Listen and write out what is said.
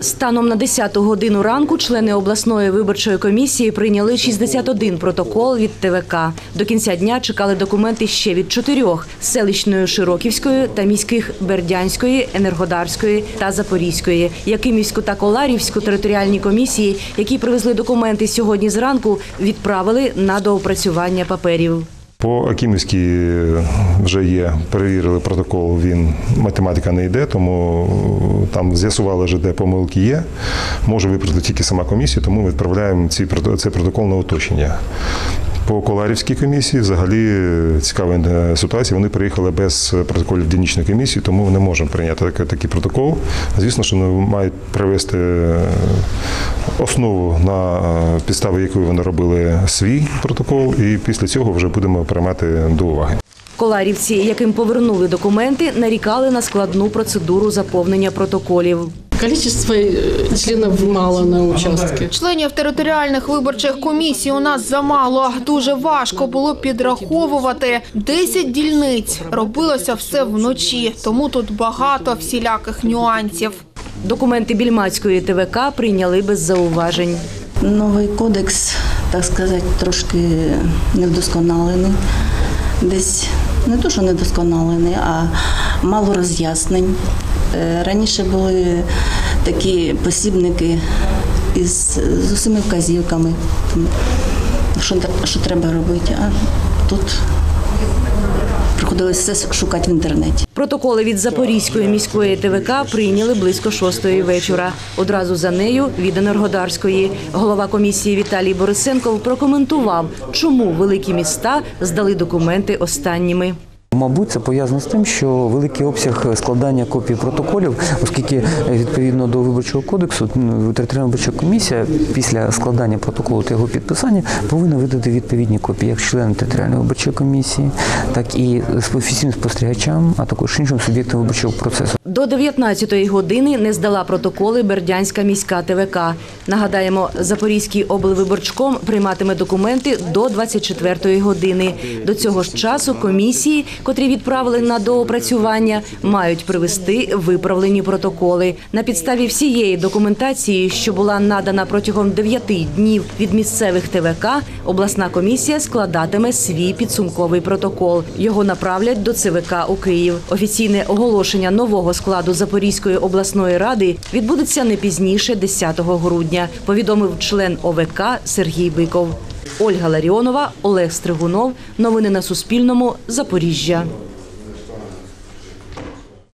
Станом на 10 годину ранку члени обласної виборчої комісії прийняли 61 протокол від ТВК. До кінця дня чекали документи ще від 4 – селищної Широківської та міських Бердянської, Енергодарської та Запорізької. Якимівську та Коларівську територіальні комісії, які привезли документи сьогодні зранку, відправили на доопрацювання паперів. По Акімівській вже є, перевірили протокол, він, математика не йде, тому там з'ясували, де помилки є. Може виправити тільки сама комісія, тому відправляємо цей протокол на уточнення. По Коларівській комісії взагалі цікава ситуація, вони приїхали без протоколів дільничної комісії, тому ми не можемо прийняти такий протокол. Звісно, що вони мають привести основу, на підставі якої вони робили свій протокол, і після цього вже будемо приймати до уваги. Коларівці, яким повернули документи, нарікали на складну процедуру заповнення протоколів. Кількість членів мало на участки. Членів територіальних виборчих комісій у нас замало. Дуже важко було підраховувати. 10 дільниць. Робилося все вночі, тому тут багато всіляких нюансів. Документи Більмацької ТВК прийняли без зауважень. Новий кодекс, так сказати, трошки невдосконалений. Десь не дуже недосконалений, а мало роз'яснень. Раніше були такі посібники з усіми вказівками, що треба робити, а тут приходилось все шукати в інтернеті. Протоколи від Запорізької міської ТВК прийняли близько 6-ї вечора. Одразу за нею – від Енергодарської. Голова комісії Віталій Борисенков прокоментував, чому великі міста здали документи останніми. Мабуть, це пов'язано з тим, що великий обсяг складання копій протоколів, оскільки відповідно до Виборчого кодексу територіальна виборча комісія після складання протоколу та його підписання повинна видати відповідні копії як членам територіальної виборчої комісії, так і офіційним спостерігачам, а також іншим суб'єктам виборчого процесу. До 19-ї години не здала протоколи Бердянська міська ТВК. Нагадаємо, Запорізький облвиборчком прийматиме документи до 24-ї години. До цього ж часу комісії, котрі відправили на доопрацювання, мають привести виправлені протоколи. На підставі всієї документації, що була надана протягом 9 днів від місцевих ТВК, обласна комісія складатиме свій підсумковий протокол. Його направлять до ЦВК у Київ. Офіційне оголошення нового складу Запорізької обласної ради відбудеться не пізніше 10 грудня, повідомив член ОВК Сергій Биков. Ольга Ларіонова, Олег Стригунов. Новини на Суспільному. Запоріжжя.